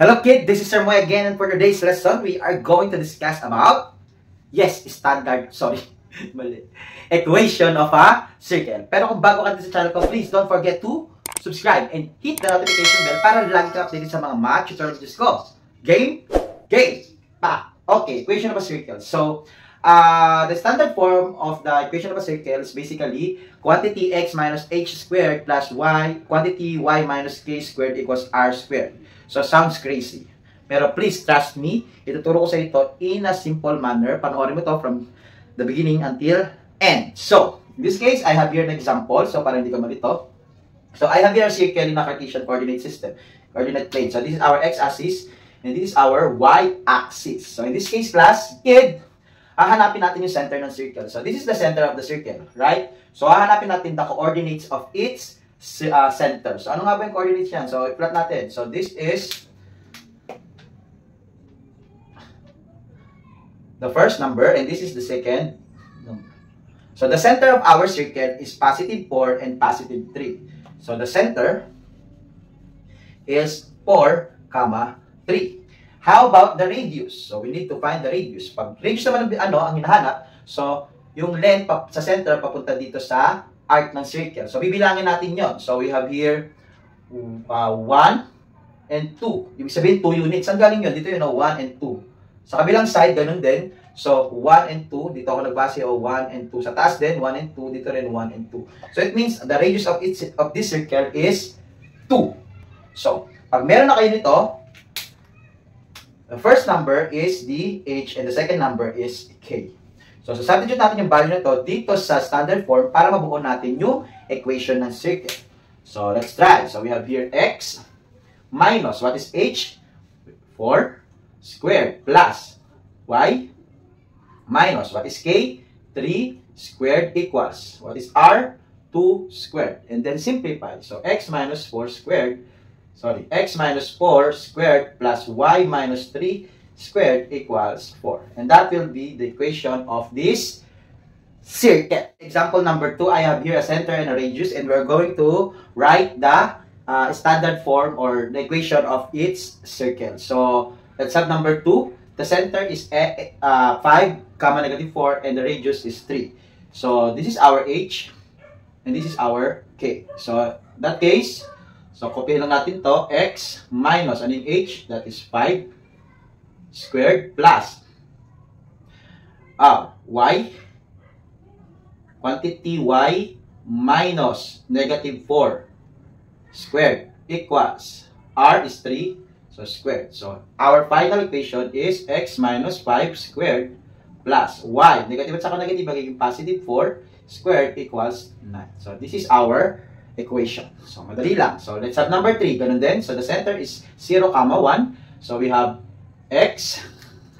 Hello kid, this is Sir Moy again, and for today's lesson, we are going to discuss about, yes, equation of a circle. Pero kung bago ka sa channel ko, please don't forget to subscribe and hit the notification bell para lagi ka updated sa mga math tutorials ko. Game, pa. Okay, equation of a circle. So, the standard form of the equation of a circle is basically quantity x minus h squared plus y, quantity y minus k squared equals r squared. So, sounds crazy. Pero please trust me, ituturo ko sa ito in a simple manner. Panoorin mo ito from the beginning until end. So, in this case, I have here an example. So, para hindi ka malito. So, I have here a circle in a Cartesian coordinate system, coordinate plane. So, this is our x-axis and this is our y-axis. So, in this case, class, kid, hahanapin natin yung center ng circle. So, this is the center of the circle, right? So, hahanapin natin the coordinates of its center. So, ano nga ba yung coordinates yan? So, i-plot natin. So, this is the first number and this is the second number. So, the center of our circle is positive 4 and positive 3. So, the center is 4, 3. How about the radius? So, we need to find the radius. Pag radius naman ang hinahanap, so, yung length sa center papunta dito sa arc ng circle. So, bibilangin natin yon. So, we have here 1 and 2. Ibig sabihin, 2 units. Saan galing yun? Dito yun, 1 and 2. Sa kabilang side, ganun din. So, 1 and 2. Dito ako nagbase, 1 and 2. Sa taas din, 1 and 2. Dito rin, 1 and 2. So, it means the radius of this circle is 2. So, pag meron na kayo nito, the first number is the h and the second number is k. So, substitute natin yung value nito dito sa standard form para mabuo natin yung equation ng circle. So, let's try. So, we have here x minus, what is h? 4 squared plus y minus, what is k? 3 squared equals, what is r? 2 squared. And then simplify. So, x minus 4 squared. Sorry, x minus 4 squared plus y minus 3 squared equals 4. And that will be the equation of this circle. Example number 2, I have here a center and a radius, and we're going to write the standard form or the equation of its circle. So, let's have number 2. The center is 5, -4, and the radius is 3. So, this is our h, and this is our k. So, in that case, so, copy lang natin to, x minus, ano yung h? That is 5 squared plus y, quantity y minus negative 4 squared equals r is 3, so squared. So, our final equation is x minus 5 squared plus y. Negative at saka negative, magiging positive 4 squared equals 9. So, this is our equation. So, madali lang. So, let's have number 3. Ganun din. So, the center is 0, 1. So, we have x.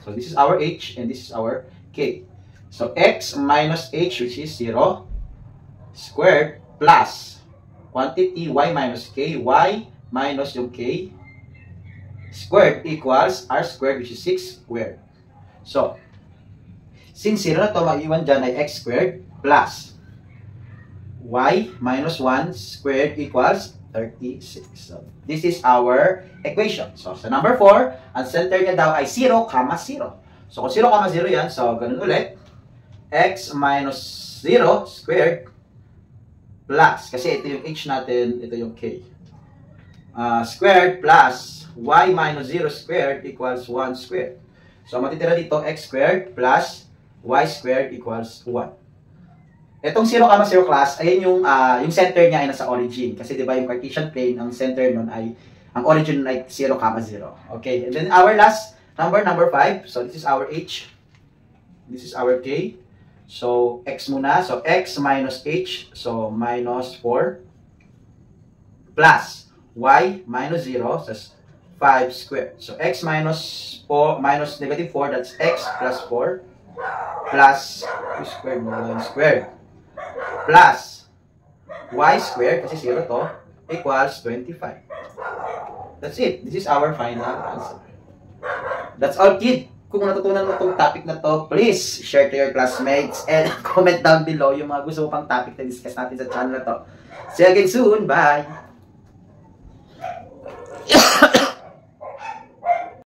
So, this is our h and this is our k. So, x minus h, which is 0 squared plus quantity y minus k. Y minus yung k squared equals r squared, which is 6 squared. So, since 0 na ito, mag-iwan dyan ay x squared plus y minus 1 squared equals 36. So, this is our equation. So, sa number 4, ang center niya daw ay 0, 0. So, kung 0, 0 yan, so, ganun ulit. X minus 0 squared plus, kasi ito yung h natin, ito yung k. Squared plus y minus 0 squared equals 1 squared. So, matitira dito, x squared plus y squared equals 1. Itong 0, 0 class, ayan yung center niya ay nasa origin. Kasi diba yung Cartesian plane, ang center nun ay, ang origin nun ay 0, 0. Okay, and then our last number, number 5. So, this is our h. This is our k. So, x muna. So, x minus h. So, minus 4. Plus, y minus 0. So, 5 squared. So, x minus 4, minus negative 4. That's x plus 4. Plus, 2 squared, 1 squared. Plus y squared, kasi 0 to, equals 25. That's it. This is our final answer. That's all, kid. Kung natutunan mo itong topic na to, please share to your classmates and comment down below yung mga gusto mo pang topic na discuss natin sa channel na to. See you again soon. Bye!